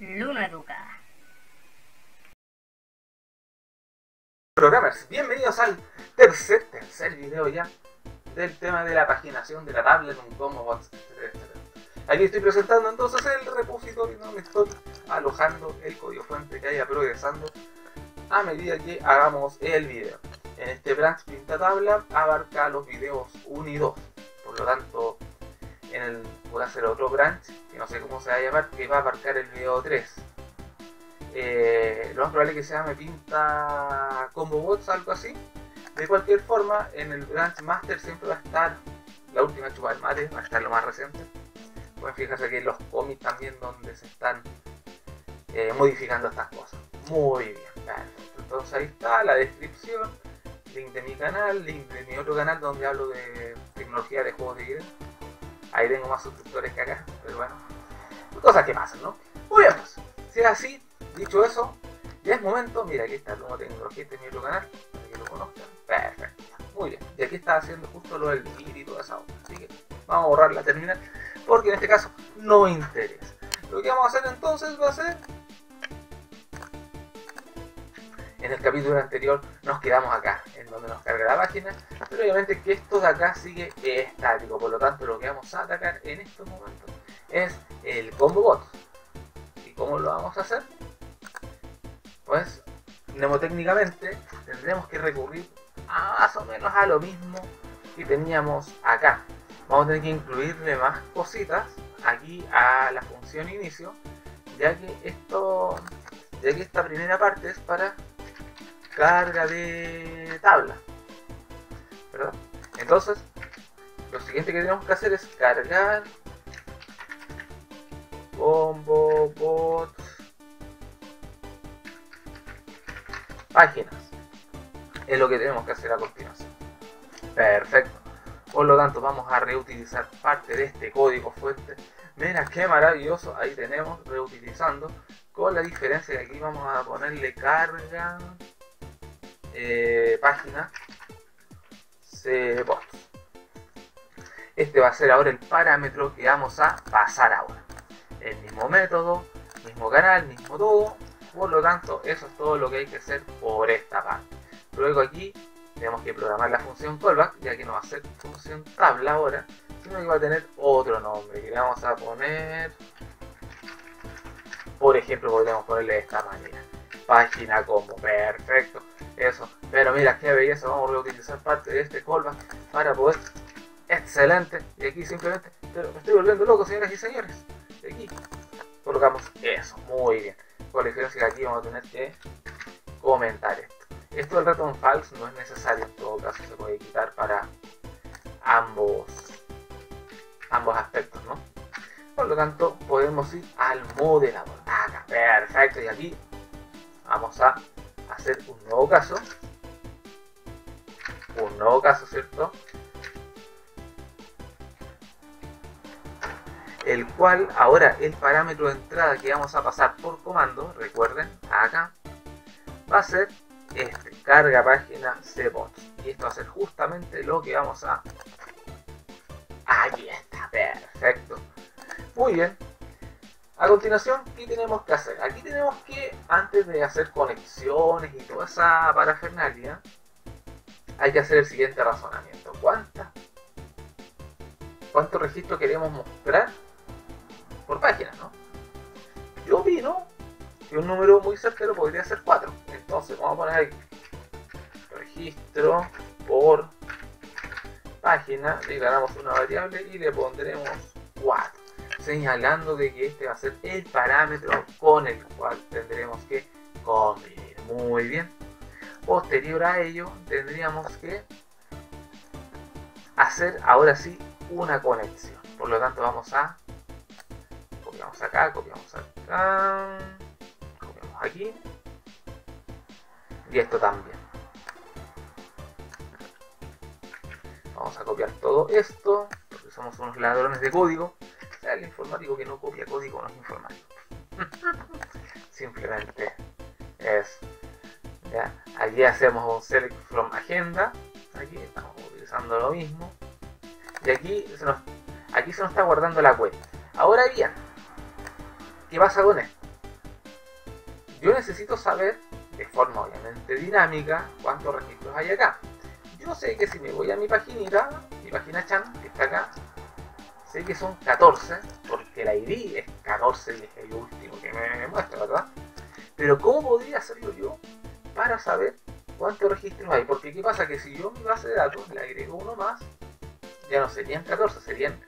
Luna Educa. Programmers, bienvenidos al tercer video ya del tema de la paginación de la tablet con combo bots, etc. Aquí estoy presentando entonces el repositorio donde estoy alojando el código fuente que haya progresando a medida que hagamos el video. En este branch pintatabla abarca los videos 1 y 2, por lo tanto voy a hacer otro branch, que no sé cómo se va a llamar, que va a abarcar el video 3. Lo más probable es que se llame pinta combo bots, algo así. De cualquier forma, en el branch master siempre va a estar la última chupa del mate, va a estar lo más reciente. Pueden fijarse que en los commits también donde se están modificando estas cosas. Muy bien, perfecto. Entonces ahí está la descripción, link de mi canal, link de mi otro canal donde hablo de tecnología de juegos de video. Ahí tengo más suscriptores que acá, pero bueno, cosas que pasan, ¿no? Muy bien, pues, si es así, dicho eso, ya es momento. Mira, aquí está Luna Tecnología, este es mi otro canal, para que lo conozcan. Perfecto, muy bien. Y aquí está haciendo justo lo del DID y toda esa onda, así que vamos a borrar la terminal, porque en este caso no interesa. Lo que vamos a hacer entonces va a ser... En el capítulo anterior nos quedamos acá, en donde nos carga la página, pero obviamente que esto de acá sigue estático, por lo tanto lo que vamos a atacar en estos momentos es el combo bot. ¿Y cómo lo vamos a hacer? Pues mnemotécnicamente tendremos que recurrir a más o menos a lo mismo que teníamos acá. Vamos a tener que incluirle más cositas aquí a la función inicio, ya que esta primera parte es para carga de tabla, ¿verdad? Entonces lo siguiente que tenemos que hacer es cargar combo bot páginas, es lo que tenemos que hacer a continuación. Perfecto, por lo tanto vamos a reutilizar parte de este código fuente. Mira qué maravilloso, ahí tenemos reutilizando, con la diferencia que aquí vamos a ponerle carga página cbot. Este va a ser ahora el parámetro que vamos a pasar ahora. El mismo método, mismo canal, mismo todo. Por lo tanto, eso es todo lo que hay que hacer por esta parte. Luego aquí tenemos que programar la función callback, ya que no va a ser función tabla ahora, sino que va a tener otro nombre que le vamos a poner. Por ejemplo, podríamos ponerle de esta manera, página combo. Perfecto, eso, pero mira qué belleza, vamos a reutilizar parte de este callback para poder, excelente. Y aquí simplemente, pero me estoy volviendo loco, señoras y señores, y aquí colocamos eso, muy bien, con la diferencia que aquí vamos a tener que comentar esto del ratón false no es necesario, en todo caso se puede quitar para ambos aspectos, ¿no? Por lo tanto podemos ir al modelador, acá, perfecto, y aquí vamos a hacer un nuevo caso, ¿cierto? El cual ahora el parámetro de entrada que vamos a pasar por comando, recuerden, acá, va a ser este, carga página cbot, y esto va a ser justamente lo que vamos a... Aquí está, perfecto. Muy bien, a continuación, ¿qué tenemos que hacer? Aquí tenemos que, antes de hacer conexiones y toda esa parafernalia, hay que hacer el siguiente razonamiento. ¿Cuánto registro queremos mostrar por página, no? Yo opino que un número muy certero podría ser 4. Entonces vamos a poner aquí, registro por página, le ganamos una variable y le pondremos 4. Señalando de que este va a ser el parámetro con el cual tendremos que convivir. Muy bien. Posterior a ello tendríamos que hacer ahora sí una conexión. Por lo tanto vamos a... Copiamos acá. Copiamos aquí. Y esto también. Vamos a copiar todo esto, porque somos unos ladrones de código. El informático que no copia código no es informático. Simplemente es... ¿ya? Aquí hacemos un select from agenda. Aquí estamos utilizando lo mismo. Y aquí se nos está guardando la cuenta. Ahora bien, ¿qué pasa con esto? Yo necesito saber, de forma obviamente dinámica, cuántos registros hay acá. Yo sé que si me voy a mi paginita, mi página Chan, que está acá, sé que son 14, porque el ID es 14 y es el último que me muestra, ¿verdad? Pero ¿cómo podría hacerlo yo para saber cuántos registros hay? Porque ¿qué pasa? Que si yo mi base de datos le agrego uno más, ya no serían 14, serían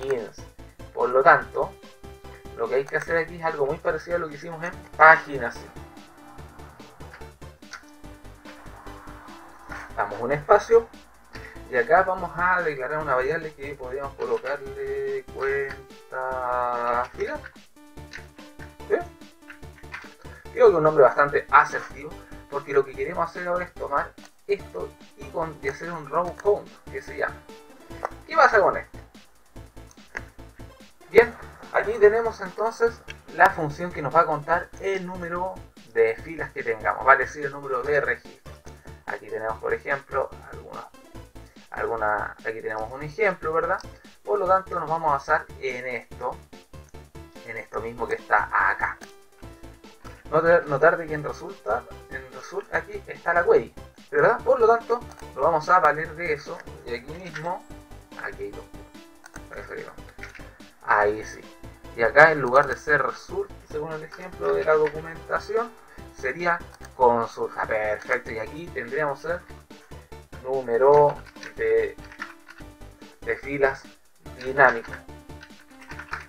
15. Por lo tanto, lo que hay que hacer aquí es algo muy parecido a lo que hicimos en paginación. Damos un espacio y acá vamos a declarar una variable que podríamos colocarle cuenta final. ¿Sí? Creo que un nombre bastante asertivo, porque lo que queremos hacer ahora es tomar esto y hacer un row count, que se llama. ¿Qué pasa con esto? Bien, aquí tenemos entonces la función que nos va a contar el número de filas que tengamos, vale decir el número de registros. Aquí tenemos, por ejemplo, aquí tenemos un ejemplo, ¿verdad? Por lo tanto, nos vamos a basar en esto mismo que está acá. Notar de que en result aquí está la query, ¿verdad? Por lo tanto, lo vamos a valer de eso. Y aquí mismo, aquí ahí sí. Y acá, en lugar de ser result, según el ejemplo de la documentación, sería consult. Perfecto. Y aquí tendríamos el número de filas dinámico.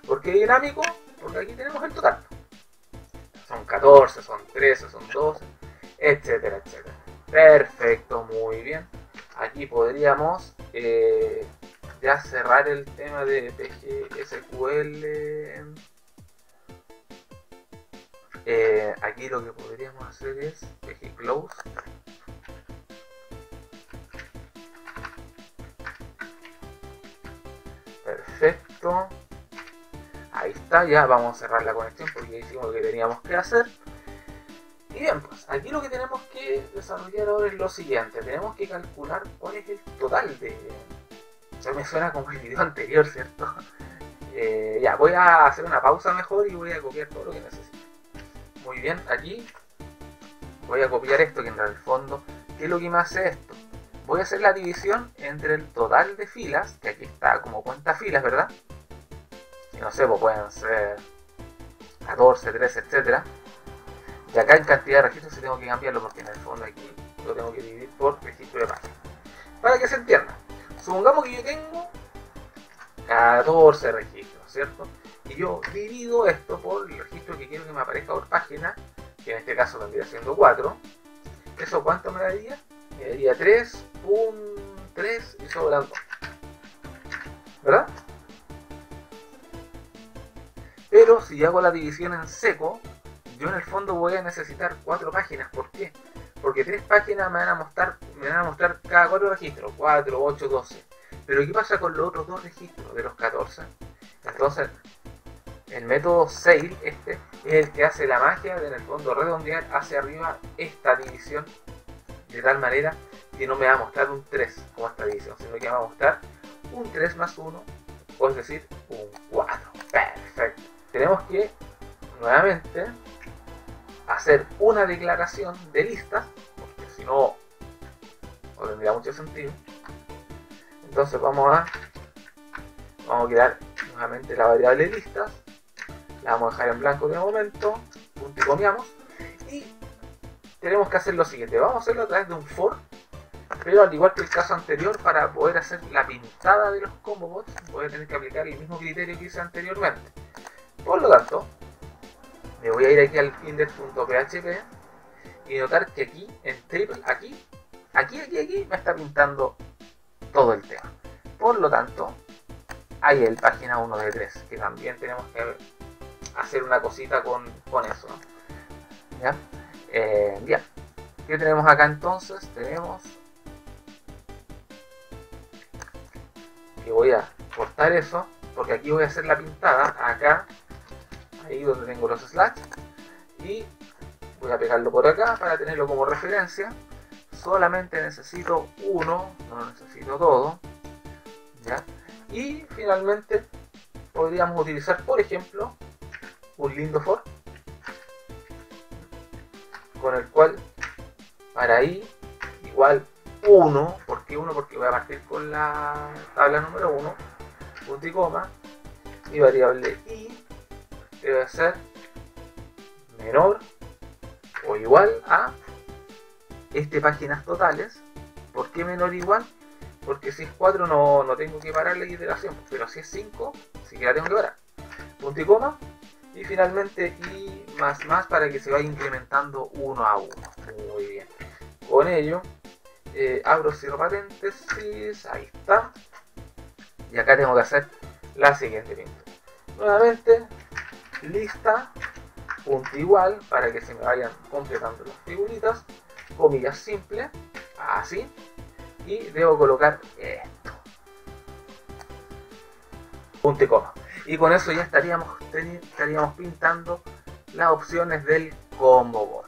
¿Por qué dinámico? Porque aquí tenemos el total. Son 14, son 13, son 12, etcétera, etcétera. Perfecto, muy bien. Aquí podríamos ya cerrar el tema de PG SQL. Aquí lo que podríamos hacer es PG Close. Perfecto. Ahí está, ya vamos a cerrar la conexión porque hicimos lo que teníamos que hacer. Y bien, pues aquí lo que tenemos que desarrollar ahora es lo siguiente. Tenemos que calcular cuál es el total de... Ya me suena como el video anterior, ¿cierto? Ya, voy a hacer una pausa mejor y voy a copiar todo lo que necesito. Muy bien, aquí voy a copiar esto que en el fondo, ¿qué es lo que me hace esto? Voy a hacer la división entre el total de filas, que aquí está como cuenta filas, ¿verdad? No sé, pues pueden ser 14, 13, etc. Y acá en cantidad de registros sí tengo que cambiarlo porque en el fondo aquí lo tengo que dividir por registro de página. Para que se entienda, supongamos que yo tengo 14 registros, ¿cierto? Y yo divido esto por el registro que quiero que me aparezca por página, que en este caso vendría siendo 4. ¿Eso cuánto me daría? Me daría 3, 1, 3 y sobran 2. ¿Verdad? Pero si hago la división en seco, yo en el fondo voy a necesitar 4 páginas. ¿Por qué? Porque 3 páginas me van a mostrar cada 4 registros. 4, 8, 12. Pero ¿qué pasa con los otros 2 registros de los 14? Entonces, el método SAIL este es el que hace la magia de en el fondo redondear hacia arriba esta división. De tal manera que no me va a mostrar un 3 como esta división, sino que me va a mostrar un 3 más 1, o es decir, un 4. Perfecto. Tenemos que, nuevamente, hacer una declaración de listas, porque si no, no tendría mucho sentido. Entonces vamos a crear nuevamente la variable listas, la vamos a dejar en blanco de momento, punto y copiamos, y tenemos que hacer lo siguiente, vamos a hacerlo a través de un for, pero al igual que el caso anterior, para poder hacer la pintada de los combo bots, voy a tener que aplicar el mismo criterio que hice anteriormente. Por lo tanto, me voy a ir aquí al index.php y notar que aquí, en triple, aquí, me está pintando todo el tema. Por lo tanto, hay el página 1 de 3, que también tenemos que hacer una cosita con eso, ¿no? ¿Ya? Bien, ¿qué tenemos acá entonces? Tenemos que voy a cortar eso, porque aquí voy a hacer la pintada, acá, ahí donde tengo los slash, y voy a pegarlo por acá para tenerlo como referencia. Solamente necesito uno, no necesito todo, ¿ya? Y finalmente podríamos utilizar, por ejemplo, un lindo for con el cual para i igual 1, ¿por qué 1? Porque voy a partir con la tabla número 1, punto y coma, mi variable i debe ser menor o igual a páginas totales. ¿Por qué menor o igual? Porque si es 4 no tengo que parar la iteración, pero si es 5 sí que la tengo que parar, punto y coma, y finalmente i más para que se vaya incrementando 1 a 1. Muy bien, con ello abro, cierro paréntesis, ahí está, y acá tengo que hacer la siguiente pintura nuevamente, lista punto igual para que se me vayan completando las figuritas, comillas simple, así, y debo colocar esto, punto y coma, y con eso ya estaríamos pintando las opciones del combo bot.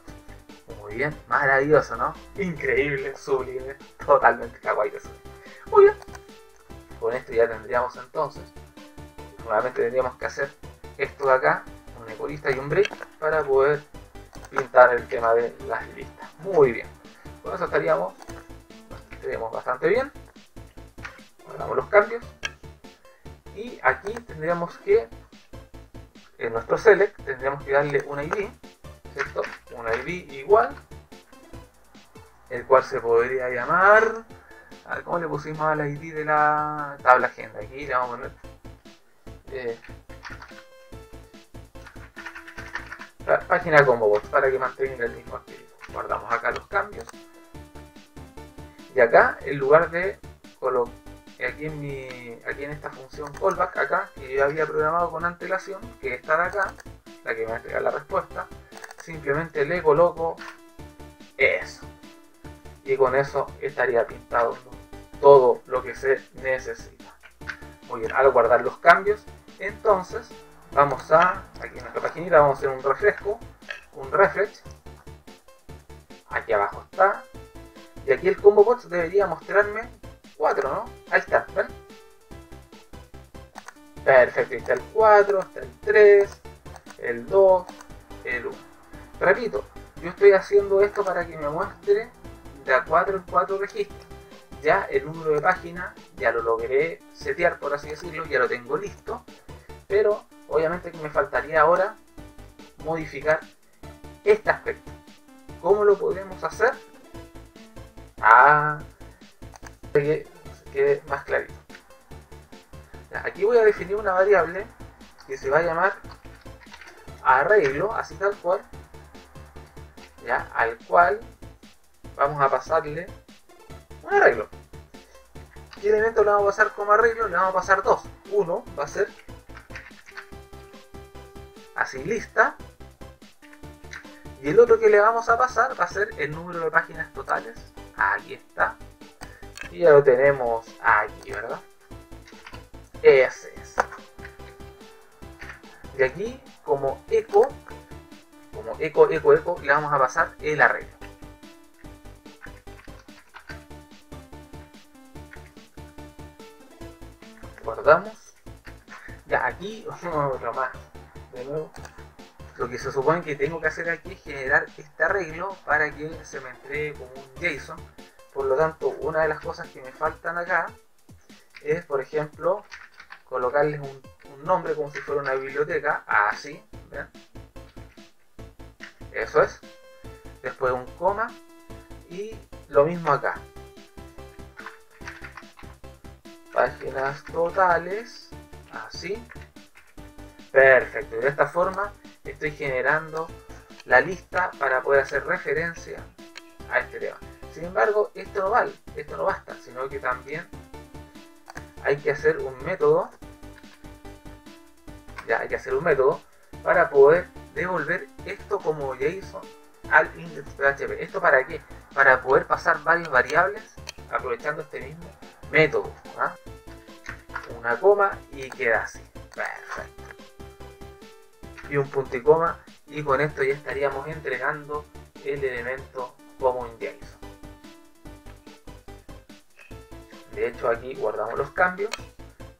Muy bien, maravilloso, ¿no? Increíble, sublime, totalmente kawaii de sublime. Muy bien, con esto ya tendríamos entonces, nuevamente tendríamos que hacer esto de acá, un ecolista y un break para poder pintar el tema de las listas. Muy bien, con eso estaríamos bastante bien. Guardamos los cambios y aquí tendríamos que en nuestro select tendríamos que darle un id, ¿cierto? Un id igual, el cual se podría llamar, a ver, ¿cómo le pusimos al id de la tabla agenda? Aquí le vamos a poner página combo box para que mantenga el mismo espíritu. Guardamos acá los cambios y acá en lugar de aquí en esta función callback acá que yo había programado con antelación, que está de acá, la que me va a entregar la respuesta, simplemente le coloco eso y con eso estaría pintado todo lo que se necesita. Muy bien, al guardar los cambios entonces vamos aquí en nuestra paginita vamos a hacer un refresh, aquí abajo está, y aquí el combo bot debería mostrarme 4, ¿no? Ahí está, ¿ven? Perfecto, ahí está el 4, está el 3, el 2, el 1. Repito, yo estoy haciendo esto para que me muestre de a 4 en 4 registros. Ya el número de página ya lo logré setear, por así decirlo, ya lo tengo listo, pero obviamente que me faltaría ahora modificar este aspecto. ¿Cómo lo podemos hacer? Para que quede más clarito. Aquí voy a definir una variable que se va a llamar arreglo, así tal cual, ya, al cual vamos a pasarle un arreglo. ¿Qué elemento le vamos a pasar como arreglo? Le vamos a pasar 2. Uno va a ser así, lista, y el otro que le vamos a pasar va a ser el número de páginas totales. Aquí está, y ya lo tenemos aquí, ¿verdad? Ese es. Y aquí como eco, le vamos a pasar el arreglo. Guardamos. Ya aquí otro más. De nuevo, lo que se supone que tengo que hacer aquí es generar este arreglo para que se me entregue como un JSON. Por lo tanto, una de las cosas que me faltan acá es, por ejemplo, colocarles un nombre como si fuera una biblioteca, así, ¿ven? Eso es, después un coma y lo mismo acá, páginas totales, así. Perfecto, de esta forma estoy generando la lista para poder hacer referencia a este tema. Sin embargo, esto no vale, esto no basta, sino que también hay que hacer un método, para poder devolver esto como JSON al index.php. ¿Esto para qué? Para poder pasar varias variables aprovechando este mismo método, ¿verdad? Una coma y queda así. Perfecto. Y un punto y coma, y con esto ya estaríamos entregando el elemento como un JSON. De hecho, aquí guardamos los cambios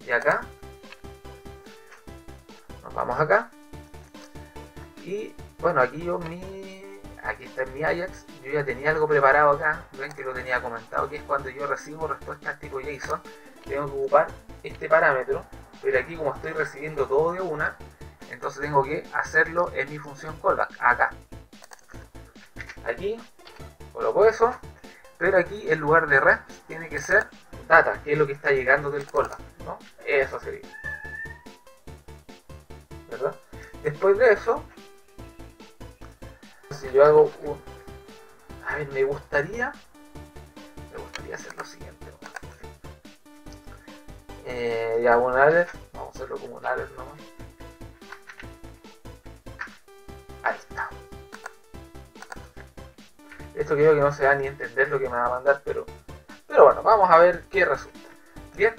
y acá nos vamos acá, y bueno, aquí yo aquí está en mi Ajax, yo ya tenía algo preparado acá, ven que lo tenía comentado, que es cuando yo recibo respuestas tipo JSON, tengo que ocupar este parámetro, pero aquí como estoy recibiendo todo de una, entonces tengo que hacerlo en mi función callback, acá. Aquí coloco eso, pero aquí en lugar de REST tiene que ser data, que es lo que está llegando del callback, ¿no? Eso sería, ¿verdad? Después de eso, si yo hago un... A ver, me gustaría hacer lo siguiente. Diagonales, vamos a hacerlo como un alert nomás. Ahí está. Esto creo que no se va ni a entender lo que me va a mandar, pero bueno, vamos a ver qué resulta. Bien,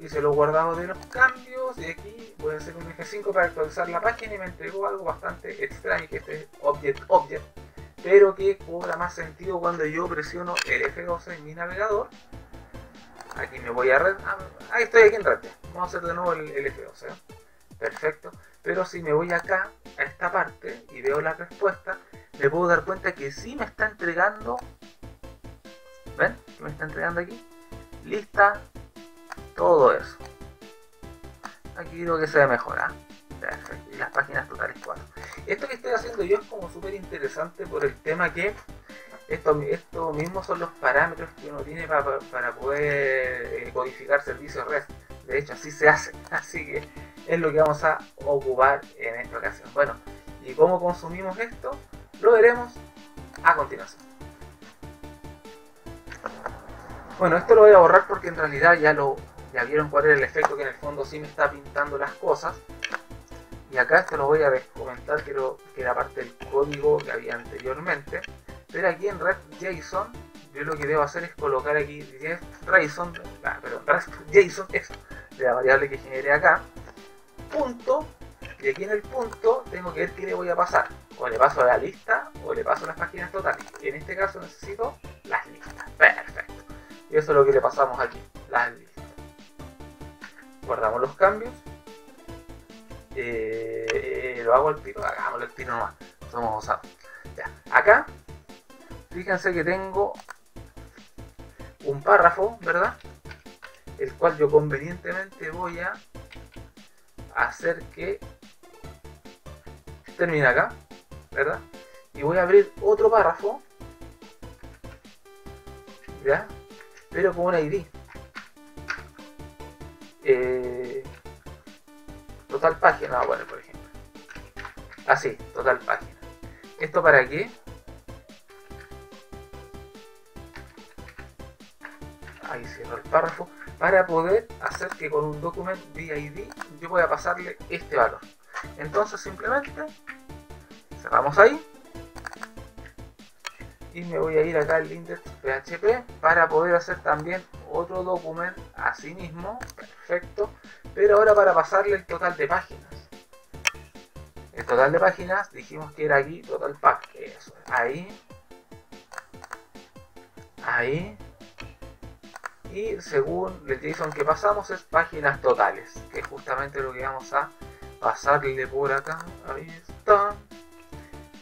hice los guardados de los cambios y aquí voy a hacer un F5 para actualizar la página y me entregó algo bastante extraño, que este object, pero que cobra más sentido cuando yo presiono el F12 en mi navegador. Aquí me voy a red, ahí estoy aquí en red, vamos a hacer de nuevo el F12, perfecto, pero si me voy acá a esta parte y veo la respuesta, me puedo dar cuenta que sí me está entregando, ¿ven? Me está entregando aquí, lista, todo eso. Aquí creo que se ve mejor, perfecto, y las páginas totales 4. Esto que estoy haciendo yo es como súper interesante por el tema que estos mismos son los parámetros que uno tiene para poder codificar servicios REST. De hecho, así se hace. Así que es lo que vamos a ocupar en esta ocasión. Bueno, ¿y cómo consumimos esto? Lo veremos a continuación. Bueno, esto lo voy a borrar porque en realidad ya vieron cuál era el efecto que en el fondo sí me está pintando las cosas. Y acá esto lo voy a descomentar, que era parte del código que había anteriormente. Pero aquí en REST JSON, yo lo que debo hacer es colocar aquí REST JSON, eso, de la variable que generé acá, punto, y aquí en el punto tengo que ver qué le voy a pasar, o le paso a la lista, o le paso a las páginas totales. En este caso necesito las listas, perfecto, y eso es lo que le pasamos aquí, las listas. Guardamos los cambios, lo hago al tiro, hagámoslo al tiro nomás, somos osados. Ya, acá, fíjense que tengo un párrafo, ¿verdad? El cual yo convenientemente voy a hacer que termine acá, ¿verdad? Y voy a abrir otro párrafo, ¿ya? Pero con una ID. Total página, bueno, por ejemplo. Así, total página. ¿Esto para qué? Ahí cierro el párrafo, para poder hacer que con un documento DID yo voy a pasarle este valor. Entonces simplemente cerramos ahí y me voy a ir acá al index PHP para poder hacer también otro documento así mismo, perfecto, pero ahora para pasarle el total de páginas. El total de páginas dijimos que era aquí total pack, eso, ahí. Y según el JSON que pasamos es páginas totales, que es justamente lo que vamos a pasarle por acá. Ahí está.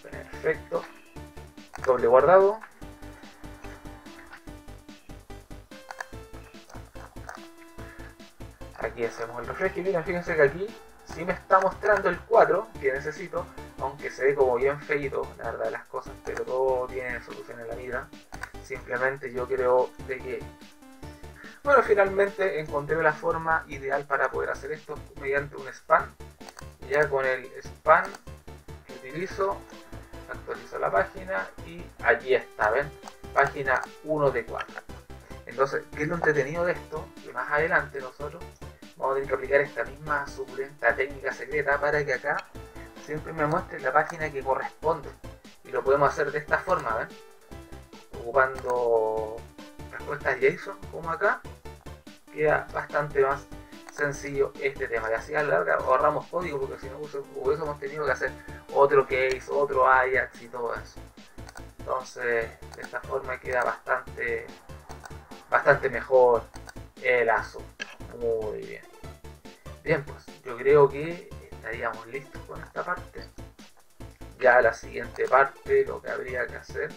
Perfecto. Doble guardado. Aquí hacemos el refresh. Y miren, fíjense que aquí sí me está mostrando el 4 que necesito, aunque se ve como bien feito, la verdad, las cosas, pero todo tiene solución en la vida. Simplemente yo creo de que... Bueno, finalmente encontré la forma ideal para poder hacer esto mediante un span. Ya con el span que utilizo, actualizo la página y allí está, ¿ven? Página 1 de 4. Entonces, ¿qué es lo entretenido de esto? Que más adelante nosotros vamos a tener que aplicar esta misma suculenta técnica secreta para que acá siempre me muestre la página que corresponde. Y lo podemos hacer de esta forma, ¿ven? Ocupando respuestas JSON como acá. Queda bastante más sencillo este tema, que así a la larga ahorramos código, porque si no hubiésemos tenido que hacer otro case, otro Ajax y todo eso. Entonces de esta forma queda bastante mejor el asunto. Muy bien, bien, pues yo creo que estaríamos listos con esta parte. ya la siguiente parte, lo que habría que hacer,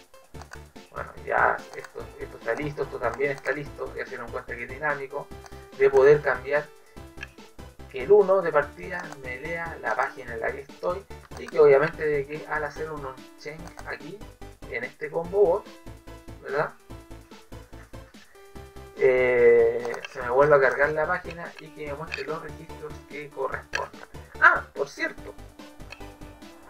bueno, ya esto está listo, esto también está listo, ya se nos cuenta que es dinámico, de poder cambiar que el 1 de partida me lea la página en la que estoy, y que obviamente de que al hacer unos change aquí, en este combo bot, ¿verdad? Se me vuelve a cargar la página y que me muestre los registros que correspondan. Ah, por cierto,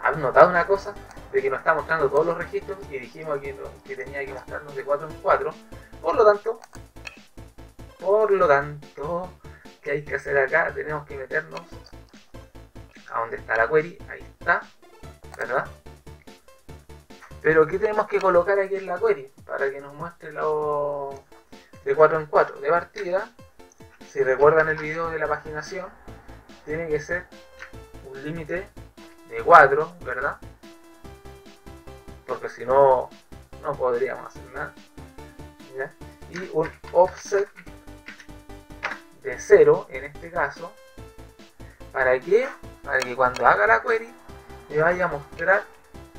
¿han notado una cosa? De que nos está mostrando todos los registros y dijimos que tenía que mostrarnos de 4 en 4. Por lo tanto, ¿qué hay que hacer acá? Tenemos que meternos a donde está la query, ahí está, ¿verdad? Pero ¿qué tenemos que colocar aquí en la query? Para que nos muestre los de 4 en 4. De partida, si recuerdan el video de la paginación, tiene que ser un límite de 4, ¿verdad? Porque si no, no podríamos hacer nada. ¿Ya? Y un offset de 0, en este caso. ¿Para qué? Para que cuando haga la query, me vaya a mostrar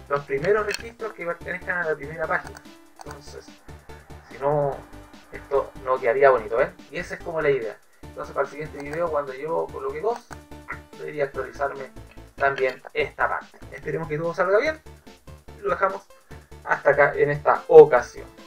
los primeros registros que pertenezcan a la primera página. Entonces, si no, esto no quedaría bonito, ¿eh? Y esa es como la idea. Entonces, para el siguiente video, cuando yo coloque 2, debería actualizarme también esta parte. Esperemos que todo salga bien. Lo dejamos hasta acá en esta ocasión.